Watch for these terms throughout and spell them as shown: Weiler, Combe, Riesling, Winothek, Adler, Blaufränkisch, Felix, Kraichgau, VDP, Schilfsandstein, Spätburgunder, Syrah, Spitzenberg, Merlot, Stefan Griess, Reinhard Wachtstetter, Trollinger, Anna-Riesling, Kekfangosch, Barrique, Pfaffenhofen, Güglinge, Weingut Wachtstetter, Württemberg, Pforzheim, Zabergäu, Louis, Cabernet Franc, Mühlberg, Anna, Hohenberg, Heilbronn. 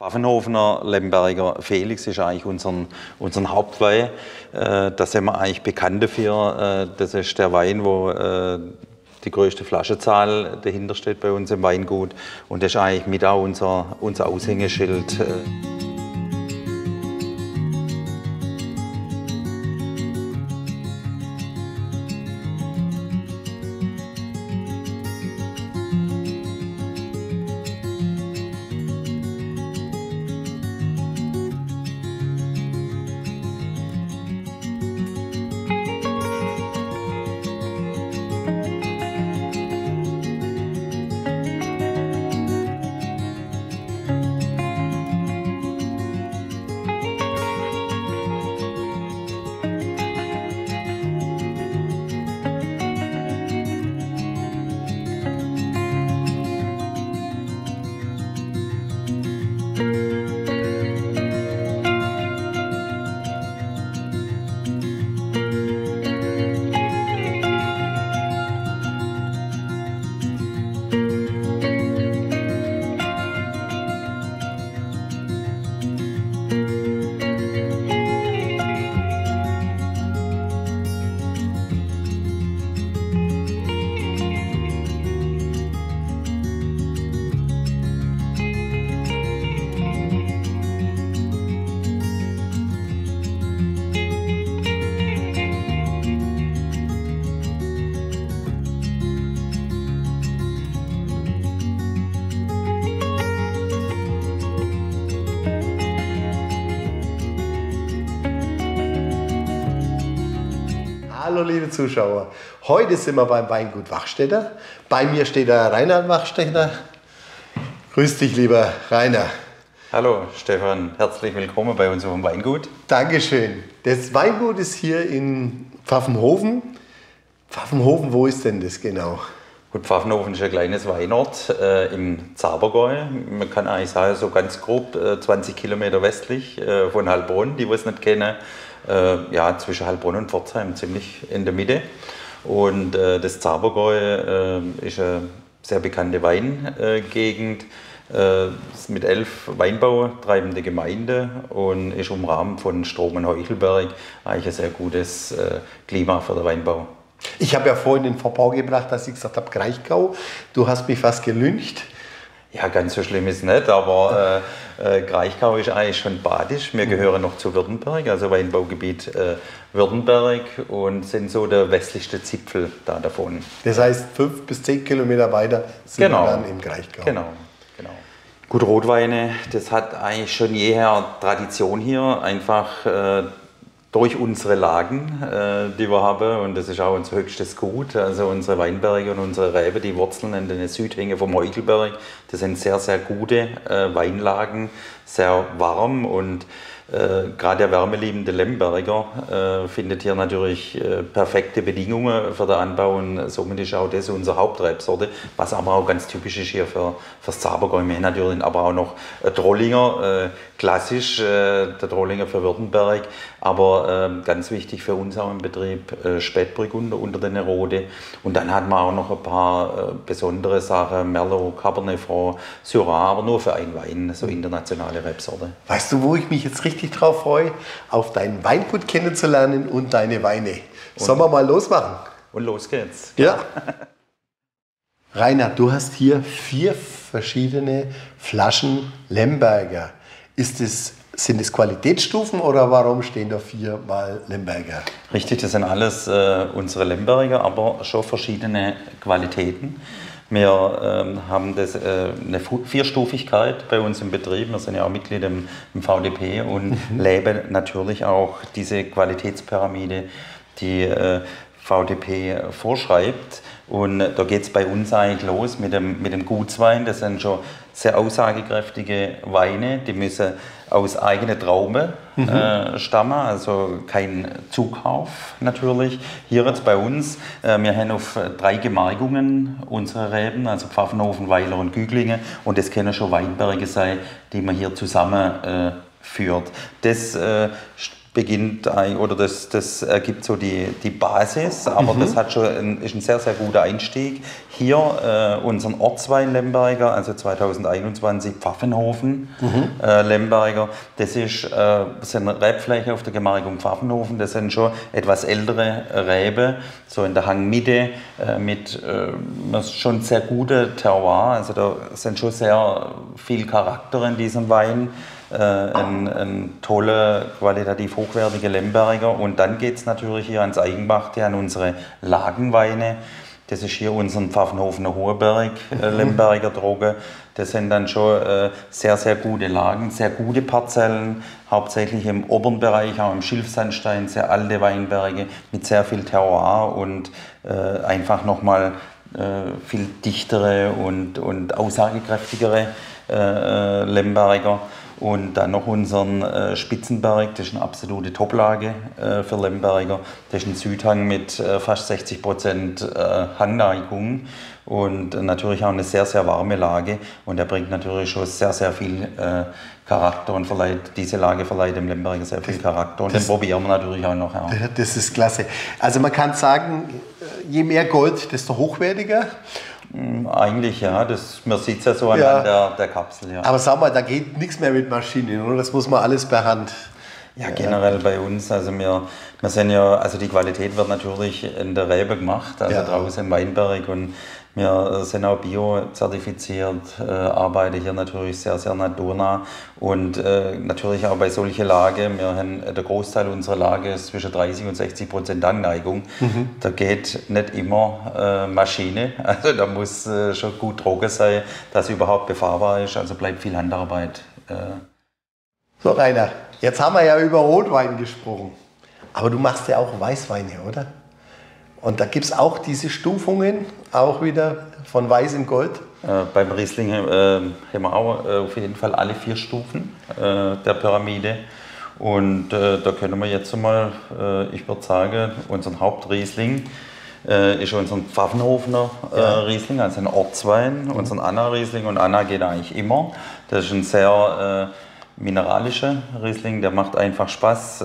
Pfaffenhofener, Lemberger, Felix ist eigentlich unseren Hauptwein. Das sind wir eigentlich bekannt dafür. Das ist der Wein, wo die größte Flaschenzahl dahinter steht bei uns im Weingut. Und das ist eigentlich mit auch unser Aushängeschild. Hallo liebe Zuschauer, heute sind wir beim Weingut Wachtstetter. Bei mir steht der Reinhard Wachtstetter. Grüß dich lieber Rainer. Hallo Stefan, herzlich willkommen bei uns auf dem Weingut. Dankeschön. Das Weingut ist hier in Pfaffenhofen. Pfaffenhofen, wo ist denn das genau? Gut, Pfaffenhofen ist ein kleines Weinort im Zabergäu. Man kann eigentlich sagen, so ganz grob 20 Kilometer westlich von Heilbronn, die wir es nicht kennen. Ja, zwischen Heilbronn und Pforzheim, ziemlich in der Mitte. Und das Zabergäu ist eine sehr bekannte Weingegend mit 11 weinbautreibende Gemeinde und ist umrahmt von Strom und Heuchelberg. Eigentlich ein sehr gutes Klima für den Weinbau. Ich habe ja vorhin den Verbrauch gebracht, dass ich gesagt habe, Kraichgau, du hast mich fast gelüncht. Ja, ganz so schlimm ist es nicht, aber Kraichgau ist eigentlich schon badisch. Wir gehören noch zu Württemberg, also Weinbaugebiet Württemberg, und sind so der westlichste Zipfel da davon. Das heißt, 5 bis 10 Kilometer weiter sind wir dann im Kraichgau. Genau. Gut, Rotweine, das hat eigentlich schon jeher Tradition hier, einfach durch unsere Lagen, die wir haben, und das ist auch unser höchstes Gut, also unsere Weinberge und unsere Reben, die wurzeln in den Südhängen vom Heuchelberg. Das sind sehr, sehr gute Weinlagen, sehr warm, und gerade der wärmeliebende Lemberger findet hier natürlich perfekte Bedingungen für den Anbau, und somit ist auch das unsere Hauptrebsorte, was aber auch ganz typisch ist hier für das Zabergäu. Wir haben natürlich aber auch noch Trollinger, klassisch, der Trollinger für Württemberg, aber ganz wichtig für uns auch im Betrieb, Spätburgunder unter den Roten. Und dann hat man auch noch ein paar besondere Sachen, Merlot, Cabernet Franc, Syrah, aber nur für einen Wein, so internationale Rebsorte. Weißt du, wo ich mich jetzt richtig drauf freue? Auf dein Weingut kennenzulernen und deine Weine. Sollen wir mal losmachen? Und los geht's. Ja. Reinhard, du hast hier 4 verschiedene Flaschen Lemberger. Sind das Qualitätsstufen oder warum stehen da 4 mal Lemberger? Richtig, das sind alles unsere Lemberger, aber schon verschiedene Qualitäten. Wir haben eine Vierstufigkeit bei uns im Betrieb. Wir sind ja auch Mitglied im VDP und leben natürlich auch diese Qualitätspyramide, die VDP vorschreibt. Und da geht es bei uns eigentlich los mit dem Gutswein. Das sind schon sehr aussagekräftige Weine, die müssen aus eigenen Trauben stammen, also kein Zukauf natürlich. Hier jetzt bei uns, wir haben auf 3 Gemarkungen unsere Reben, also Pfaffenhofen, Weiler und Güglinge, und das können schon Weinberge sein, die man hier zusammenführt. Das beginnt oder das ergibt so die Basis, aber das hat schon ist ein sehr, sehr guter Einstieg. Hier unseren Ortswein Lemberger, also 2021 Pfaffenhofen Lemberger, das sind Rebfläche auf der Gemarkung Pfaffenhofen, das sind schon etwas ältere Rebe, so in der Hangmitte mit schon sehr gute Terroir, also da sind schon sehr viel Charakter in diesem Wein. Ein tolle, qualitativ hochwertige Lemberger. Und dann geht es natürlich hier ans Eigenmachte, an unsere Lagenweine. Das ist hier unser Pfaffenhofener Hohenberg Lemberger Droge. Das sind dann schon sehr, sehr gute Lagen, sehr gute Parzellen, hauptsächlich im oberen Bereich, auch im Schilfsandstein, sehr alte Weinberge mit sehr viel Terroir und einfach nochmal viel dichtere und aussagekräftigere Lemberger. Und dann noch unseren Spitzenberg, das ist eine absolute Toplage für Lemberger. Das ist ein Südhang mit fast 60% Hangneigung und natürlich auch eine sehr, sehr warme Lage. Und der bringt natürlich schon sehr, sehr viel Charakter und diese Lage verleiht dem Lemberger sehr viel Charakter. Und das probieren wir natürlich auch noch. Ja. Das ist klasse. Also man kann sagen, je mehr Gold, desto hochwertiger. Eigentlich ja, man sieht es ja so an der Kapsel. Ja. Aber sag mal, da geht nichts mehr mit Maschinen, oder? Das muss man alles per Hand. Ja, generell bei uns, also wir sind ja, also die Qualität wird natürlich in der Rebe gemacht, also draußen im Weinberg, und wir sind auch bio-zertifiziert, arbeiten hier natürlich sehr, sehr naturnah und natürlich auch bei solchen Lagen, der Großteil unserer Lage ist zwischen 30% und 60% Hangneigung. Da geht nicht immer Maschine, also da muss schon gut trocken sein, dass sie überhaupt befahrbar ist, also bleibt viel Handarbeit. So Rainer, jetzt haben wir ja über Rotwein gesprochen, aber du machst ja auch Weißweine, oder? Und da gibt es auch diese Stufungen, auch wieder von Weiß in Gold? Beim Riesling haben wir auch auf jeden Fall alle 4 Stufen der Pyramide. Und da können wir jetzt mal, ich würde sagen, unseren Hauptriesling ist unser Pfaffenhofener Riesling, also ein Ortswein, unseren Anna-Riesling. Und Anna geht eigentlich immer. Das ist ein sehr mineralischer Riesling, der macht einfach Spaß.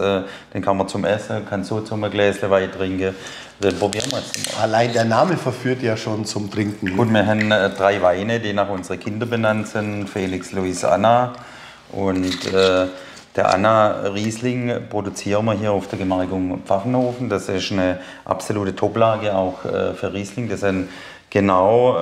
Den kann man zum Essen, kann so zum Gläschen Wein trinken. Den probieren wir jetzt mal. Allein der Name verführt ja schon zum Trinken. Gut, wir haben 3 Weine, die nach unseren Kindern benannt sind: Felix, Louis, Anna. Und der Anna-Riesling produzieren wir hier auf der Gemarkung Pfaffenhofen. Das ist eine absolute Toplage auch für Riesling. Das sind genau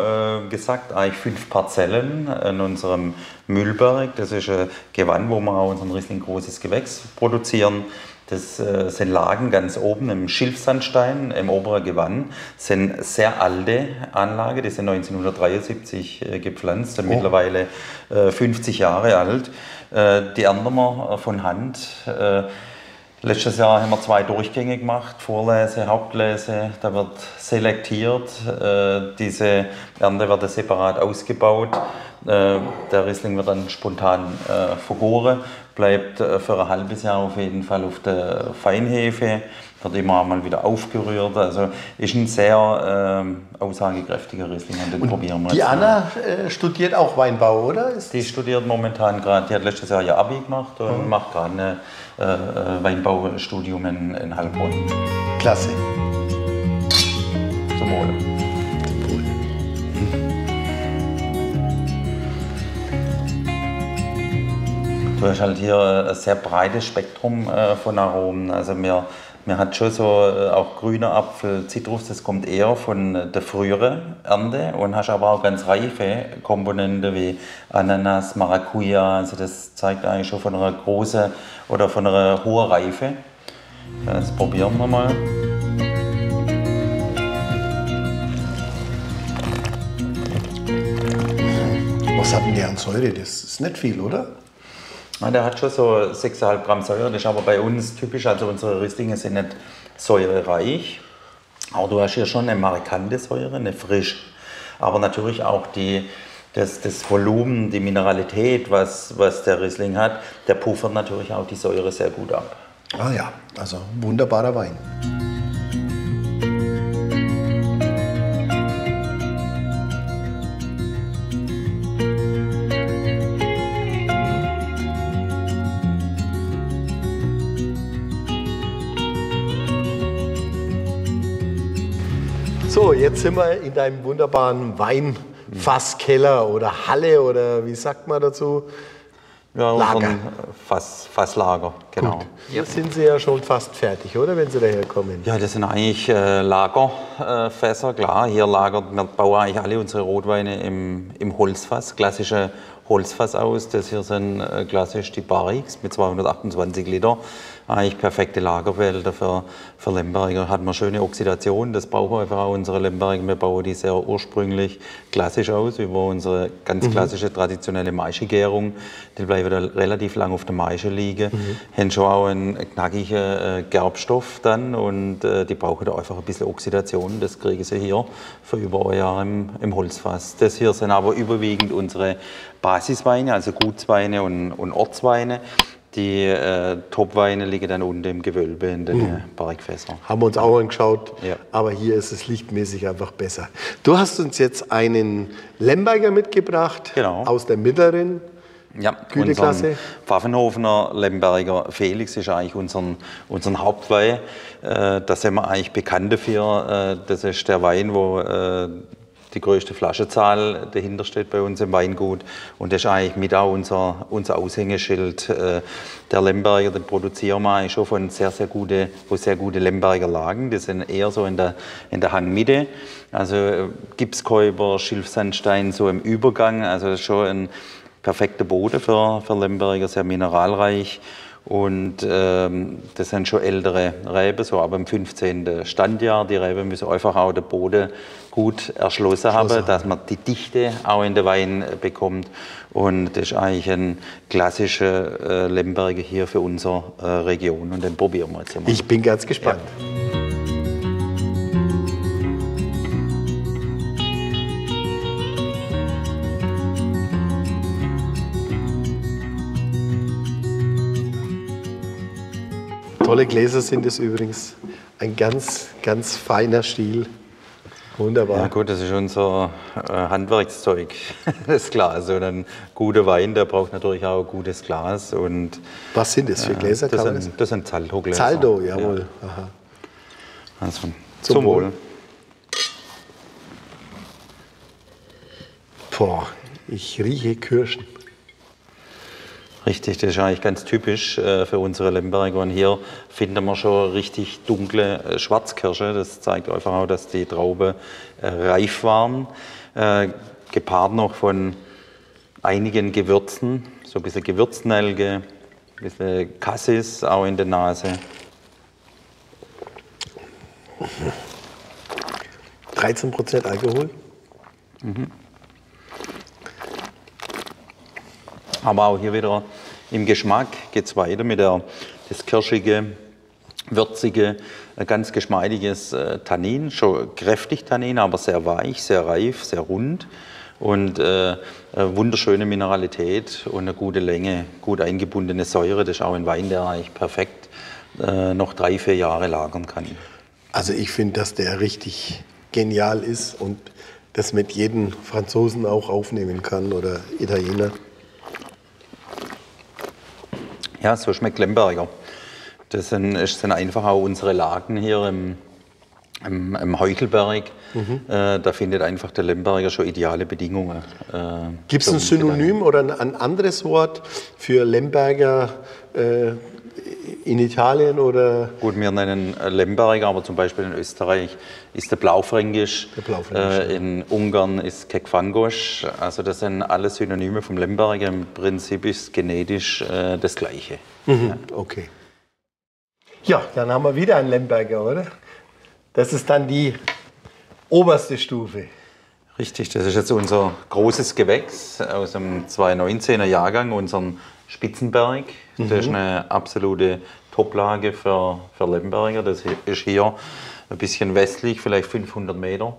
gesagt eigentlich 5 Parzellen in unserem Mühlberg. Das ist ein Gewand, wo wir auch unseren Riesling großes Gewächs produzieren. Das sind Lagen ganz oben im Schilfsandstein, im oberen Gewand. Das sind sehr alte Anlagen, die sind 1973 gepflanzt, sind mittlerweile 50 Jahre alt. Die ernten wir von Hand. Letztes Jahr haben wir 2 Durchgänge gemacht, Vorlese, Hauptlese, da wird selektiert, diese Ernte wird separat ausgebaut, der Riesling wird dann spontan vergoren, bleibt für ein halbes Jahr auf jeden Fall auf der Feinhefe, wird immer einmal wieder aufgerührt, also ist ein sehr aussagekräftiger Riesling. Und den probieren wir jetzt. Die Anna studiert auch Weinbau, oder? Die studiert momentan gerade, die hat letztes Jahr ihr Abi gemacht und macht gerade eine Weinbaustudium in Heilbronn. Klasse. Zum Wohle. Zum Wohle. Du hast halt hier ein sehr breites Spektrum von Aromen. Also man hat schon so auch grüner Apfel, Zitrus, das kommt eher von der früheren Ernte, und hast aber auch ganz reife Komponenten wie Ananas, Maracuja, also das zeigt eigentlich schon von einer großen oder von einer hohen Reife. Das probieren wir mal. Was hat denn der an Säure? Das ist nicht viel, oder? Der hat schon so 6,5 Gramm Säure, das ist aber bei uns typisch, also unsere Rieslinge sind nicht säurereich, aber du hast hier schon eine markante Säure, eine frische, aber natürlich auch das Volumen, die Mineralität, was der Riesling hat, der puffert natürlich auch die Säure sehr gut ab. Ah ja, also wunderbarer Wein. So, jetzt sind wir in deinem wunderbaren Weinfasskeller oder Halle oder wie sagt man dazu? Ja, Lager. Fasslager, genau. Gut. Jetzt sind Sie ja schon fast fertig, oder, wenn Sie daherkommen? Ja, das sind eigentlich Lagerfässer, klar. Hier lagert, wir bauen eigentlich alle unsere Rotweine im Holzfass, klassische Holzfass aus. Das hier sind klassisch die Barriques mit 228 Liter. Eigentlich perfekte Lagerwälder für Lemberger. Hat man schöne Oxidation, das brauchen einfach auch unsere Lemberger. Wir bauen die sehr ursprünglich klassisch aus über unsere ganz klassische traditionelle Maischegärung. Die bleiben da relativ lang auf der Maische liegen. Haben schon auch einen knackigen Gerbstoff dann und die brauchen da einfach ein bisschen Oxidation. Das kriegen sie hier für über ein Jahr im Holzfass. Das hier sind aber überwiegend unsere Basisweine, also Gutsweine und Ortsweine. Die Topweine liegen dann unten im Gewölbe in den Barrikfässern. Haben wir uns auch angeschaut, ja. Aber hier ist es lichtmäßig einfach besser. Du hast uns jetzt einen Lemberger mitgebracht, genau. Aus der mittleren Güteklasse. Pfaffenhofener Lemberger Felix ist eigentlich unseren Hauptwein. Da sind wir eigentlich bekannt dafür. Das ist der Wein, wo die größte Flaschenzahl dahinter steht bei uns im Weingut. Und das ist eigentlich mit auch unser Aushängeschild. Der Lemberger, den produzieren wir eigentlich schon von sehr gute Lemberger Lagen. Die sind eher so in der Hangmitte. Also Gipskäuber, Schilfsandstein, so im Übergang. Also das ist schon ein perfekter Boden für Lemberger, sehr mineralreich. Und das sind schon ältere Reben, so ab dem 15. Standjahr. Die Reben müssen einfach auch den Boden gut erschlossen haben, dass man die Dichte auch in den Wein bekommt. Und das ist eigentlich ein klassischer Lemberger hier für unsere Region. Und den probieren wir jetzt mal. Ich bin ganz gespannt. Ja. Tolle Gläser sind es übrigens. Ein ganz, ganz feiner Stiel. Wunderbar. Ja gut, das ist unser Handwerkszeug, das Glas. Und ein guter Wein, der braucht natürlich auch ein gutes Glas. Und was sind das für Gläser? Das sind Zalto-Gläser. Zalto, jawohl. Ja. Aha. Also, zum Wohl. Boah, ich rieche Kirschen. Richtig, das ist eigentlich ganz typisch für unsere Lemberger. Und hier finden wir schon richtig dunkle Schwarzkirsche. Das zeigt einfach auch, dass die Trauben reif waren. Gepaart noch von einigen Gewürzen, so ein bisschen Gewürznelke, ein bisschen Cassis auch in der Nase. 13% Alkohol. Mhm. Aber auch hier wieder im Geschmack geht es weiter mit das kirschige, würzige, ganz geschmeidiges Tannin. Schon kräftig Tannin, aber sehr weich, sehr reif, sehr rund. Und wunderschöne Mineralität und eine gute Länge, gut eingebundene Säure. Das ist auch ein Wein, der eigentlich perfekt noch 3-4 Jahre lagern kann. Also ich finde, dass der richtig genial ist und das mit jedem Franzosen auch aufnehmen kann oder Italiener. Ja, so schmeckt Lemberger. Das sind einfach auch unsere Lagen hier im Heuchelberg. Da findet einfach der Lemberger schon ideale Bedingungen. Gibt es ein Synonym oder ein anderes Wort für Lemberger in Italien oder? Gut, wir nennen Lemberger, aber zum Beispiel in Österreich ist der Blaufränkisch. In Ungarn ist Kekfangosch. Also das sind alle Synonyme vom Lemberger. Im Prinzip ist genetisch das Gleiche. Ja. Okay. Ja, dann haben wir wieder einen Lemberger, oder? Das ist dann die oberste Stufe. Richtig, das ist jetzt unser großes Gewächs aus dem 2019er Jahrgang, unseren Spitzenberg. Das ist eine absolute Toplage für Lemberger. Das ist hier ein bisschen westlich, vielleicht 500 Meter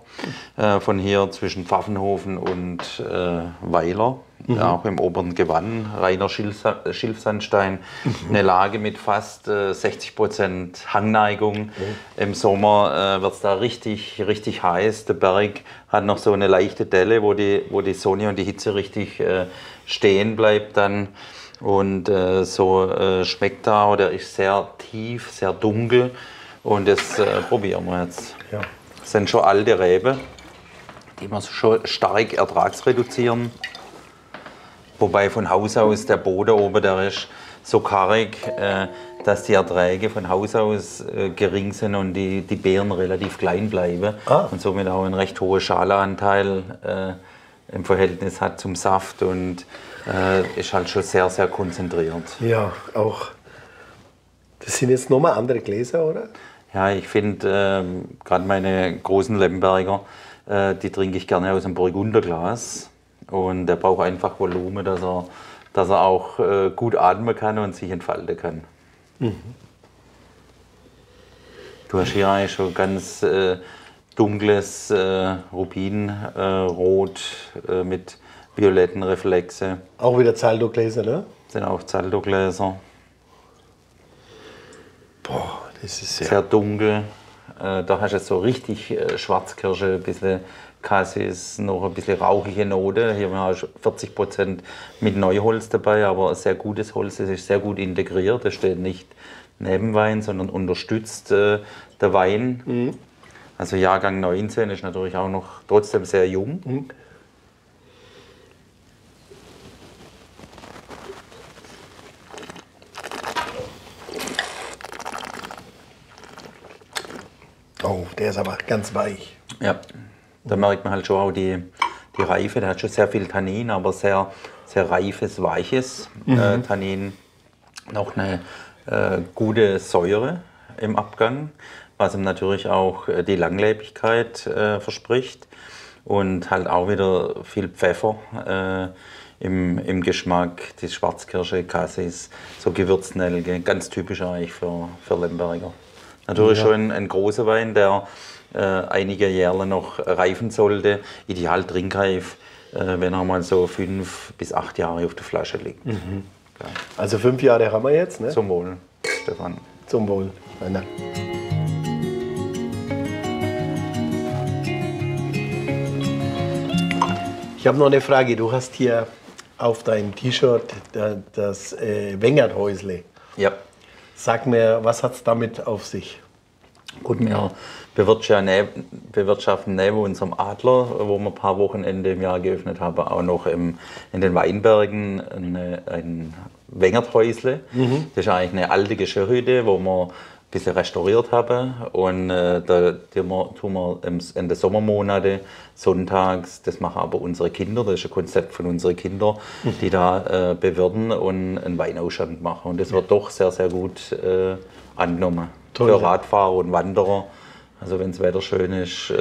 von hier zwischen Pfaffenhofen und Weiler. Auch im oberen Gewann, reiner Schilfsandstein. Eine Lage mit fast 60% Hangneigung. Im Sommer wird es da richtig heiß. Der Berg hat noch so eine leichte Delle, wo die Sonne und die Hitze richtig stehen bleibt dann. Und schmeckt da, oder ist sehr tief, sehr dunkel. Und das probieren wir jetzt. Ja. Das sind schon alte Reben, die man schon stark ertragsreduzieren. Wobei von Haus aus der Boden oben, der ist so karrig, dass die Erträge von Haus aus gering sind und die Beeren relativ klein bleiben. Ah. Und somit auch einen recht hohen Schaleanteil im Verhältnis hat zum Saft und ist halt schon sehr, sehr konzentriert. Ja, auch. Das sind jetzt nochmal andere Gläser, oder? Ja, ich finde gerade meine großen Lemberger, die trinke ich gerne aus dem Burgunderglas. Und der braucht einfach Volumen, dass er auch gut atmen kann und sich entfalten kann. Mhm. Du hast hier eigentlich schon ganz dunkles Rubinrot mit violetten Reflexen. Auch wieder Zalto-Gläser, ne? Sind auch Zalto-Gläser. Boah, das ist sehr dunkel. Da hast du so richtig Schwarzkirsche, ein bisschen Cassis, noch ein bisschen rauchige Note. Hier haben wir 40% mit Neuholz dabei, aber ein sehr gutes Holz, das ist sehr gut integriert. Das steht nicht neben Wein, sondern unterstützt der Wein. Mhm. Also Jahrgang 19 ist natürlich auch noch trotzdem sehr jung. Mhm. Oh, der ist aber ganz weich. Ja, da merkt man halt schon auch die Reife. Der hat schon sehr viel Tannin, aber sehr, sehr reifes, weiches Tannin. Noch eine gute Säure im Abgang, was ihm natürlich auch die Langlebigkeit verspricht. Und halt auch wieder viel Pfeffer im Geschmack, die Schwarzkirsche, Cassis, so Gewürznelke, ganz typisch eigentlich für Lemberger. Natürlich schon ein großer Wein, der einige Jahre noch reifen sollte. Ideal trinkreif, wenn er mal so 5 bis 8 Jahre auf der Flasche liegt. Mhm. Ja. Also 5 Jahre haben wir jetzt, ne? Zum Wohl, Stefan. Zum Wohl, Anna. Ich habe noch eine Frage. Du hast hier auf deinem T-Shirt das Wengerthäusle. Ja. Sag mir, was hat es damit auf sich? Gut, wir bewirtschaften neben unserem Adler, wo wir ein paar Wochenende im Jahr geöffnet haben, auch noch in den Weinbergen ein Wengerthäusle. Mhm. Das ist eigentlich eine alte Geschirrhütte, wo wir ein bisschen restauriert haben. Und da tun wir in den Sommermonaten sonntags, das machen aber unsere Kinder, das ist ein Konzept von unseren Kindern, die da bewirten und einen Weinausschank machen. Und das wird doch sehr, sehr gut angenommen. Toll, für Radfahrer und Wanderer, also wenn das Wetter schön ist.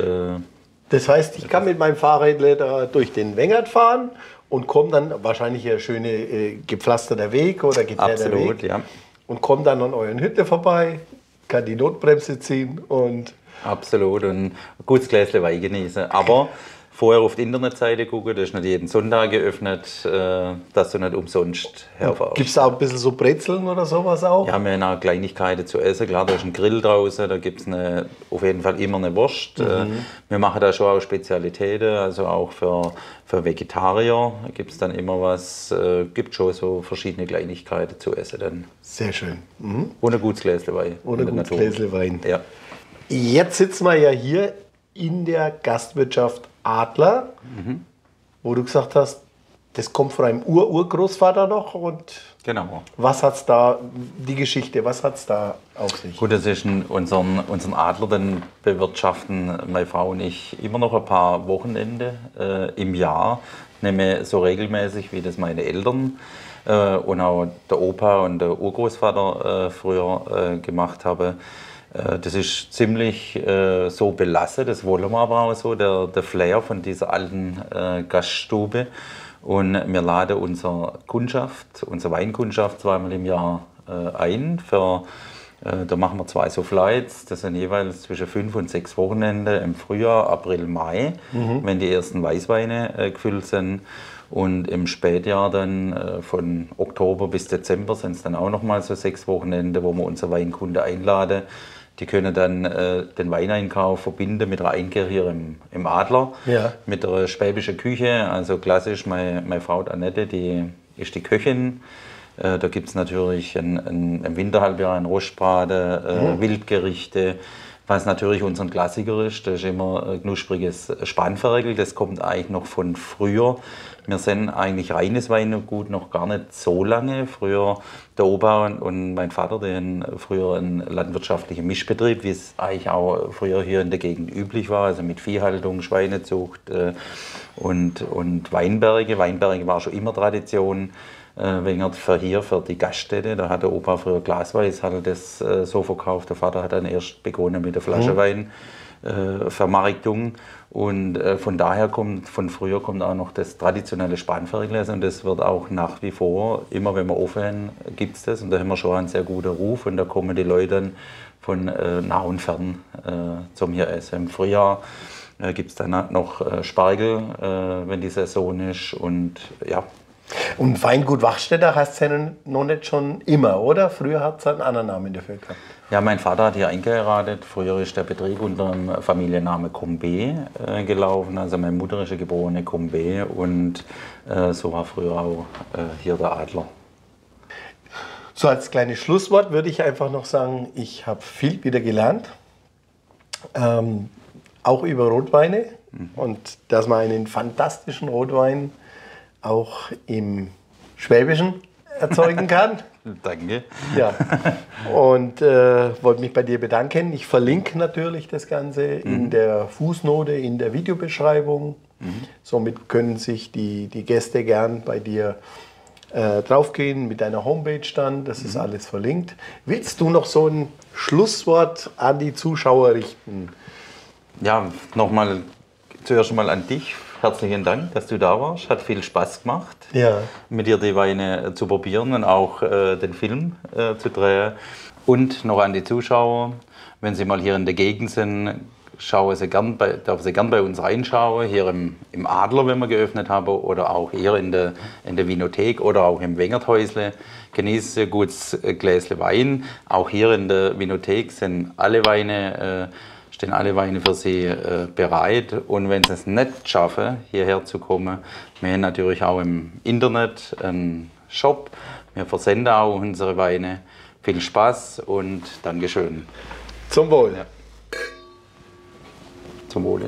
Das heißt, ich kann mit meinem Fahrrädle da durch den Wengert fahren und komme dann, wahrscheinlich ein schöner gepflasterter Weg oder geteerter Weg. Absolut, ja. Und komme dann an euren Hütte vorbei, kann die Notbremse ziehen und... Absolut, und ein gutes Gläschen Wein genießen. Aber vorher auf die Internetseite gucken, das ist nicht jeden Sonntag geöffnet, dass du nicht umsonst herfährst. Gibt es da auch ein bisschen so Brezeln oder sowas auch? Ja, wir haben auch Kleinigkeiten zu essen. Klar, da ist ein Grill draußen, da gibt es auf jeden Fall immer eine Wurst. Mhm. Wir machen da schon auch Spezialitäten, also auch für Vegetarier gibt es dann immer was. Gibt schon so verschiedene Kleinigkeiten zu essen dann. Sehr schön. Mhm. Ohne gutes Gläschen Wein. Ohne gutes Gläschen Wein. Ja. Jetzt sitzen wir ja hier in der Gastwirtschaft Adler, wo du gesagt hast, das kommt von einem Urgroßvater noch. Und genau. Was hat's da, die Geschichte, was hat es da auf sich? Gut, das ist unseren Adler, den bewirtschaften meine Frau und ich immer noch ein paar Wochenende im Jahr. Nehme so regelmäßig, wie das meine Eltern und auch der Opa und der Urgroßvater früher gemacht haben. Das ist ziemlich so belassen, das wollen wir aber auch so, der Flair von dieser alten Gaststube. Und wir laden unsere Weinkundschaft zweimal im Jahr ein. Da machen wir 2 so Flights, das sind jeweils zwischen 5 und 6 Wochenende im Frühjahr, April, Mai, wenn die ersten Weißweine gefüllt sind. Und im Spätjahr dann von Oktober bis Dezember sind es dann auch nochmal so 6 Wochenende, wo wir unsere Weinkunde einladen. Die können dann den Weineinkauf verbinden mit einer Einkehr hier im Adler, mit der schwäbischen Küche. Also klassisch, meine Frau Annette, die ist die Köchin. Da gibt es natürlich im Winterhalbjahr ein Rostbraten, Wildgerichte, Was natürlich unseren Klassiker ist, das ist immer ein knuspriges Spanferkel. Das kommt eigentlich noch von früher. Wir sind eigentlich reines Weingut noch gar nicht so lange. Früher der Opa und mein Vater, die hatten früher einen landwirtschaftlichen Mischbetrieb, wie es eigentlich auch früher hier in der Gegend üblich war, also mit Viehhaltung, Schweinezucht und Weinberge. Weinberge war schon immer Tradition. Wengerthäusle hier für die Gaststätte, da hat der Opa früher Glasweiß, hat er das so verkauft, der Vater hat dann erst begonnen mit der Flasche Wein. Vermarktung und von daher kommt, von früher kommt auch noch das traditionelle Spanferkelglas und das wird auch nach wie vor, immer wenn wir offen gibt es das und da haben wir schon einen sehr guten Ruf und da kommen die Leute dann von nah und fern zum hier essen. Im Frühjahr gibt es dann noch Spargel, wenn die Saison ist und ja. Und Weingut Wachtstetter heißt es ja noch nicht schon immer, oder? Früher hat es einen anderen Namen dafür gehabt. Ja, mein Vater hat hier eingeheiratet. Früher ist der Betrieb unter dem Familiennamen Combe gelaufen. Also meine Mutter ist eine geborene Combe und so war früher auch hier der Adler. So, als kleines Schlusswort würde ich einfach noch sagen, ich habe viel wieder gelernt. Auch über Rotweine und dass man einen fantastischen Rotwein auch im Schwäbischen erzeugen kann. Danke. Ja. Und wollte mich bei dir bedanken. Ich verlinke natürlich das Ganze in der Fußnote, in der Videobeschreibung. Somit können sich die Gäste gern bei dir draufgehen, mit deiner Homepage dann. Das ist alles verlinkt. Willst du noch so ein Schlusswort an die Zuschauer richten? Ja, nochmal zuerst mal an dich. Herzlichen Dank, dass du da warst. Hat viel Spaß gemacht, ja, mit dir die Weine zu probieren und auch den Film zu drehen. Und noch an die Zuschauer, wenn sie mal hier in der Gegend sind, dürfen sie gern bei uns reinschauen, hier im Adler, wenn wir geöffnet haben, oder auch hier in der Winothek oder auch im Wengerthäusle. Genießen Sie ein gutes Gläschen Wein. Auch hier in der Winothek sind alle Weine stehen alle Weine für Sie bereit und wenn Sie es nicht schaffen, hierher zu kommen, wir haben natürlich auch im Internet einen Shop, wir versenden auch unsere Weine. Viel Spaß und Dankeschön. Zum Wohl. Ja. Zum Wohle.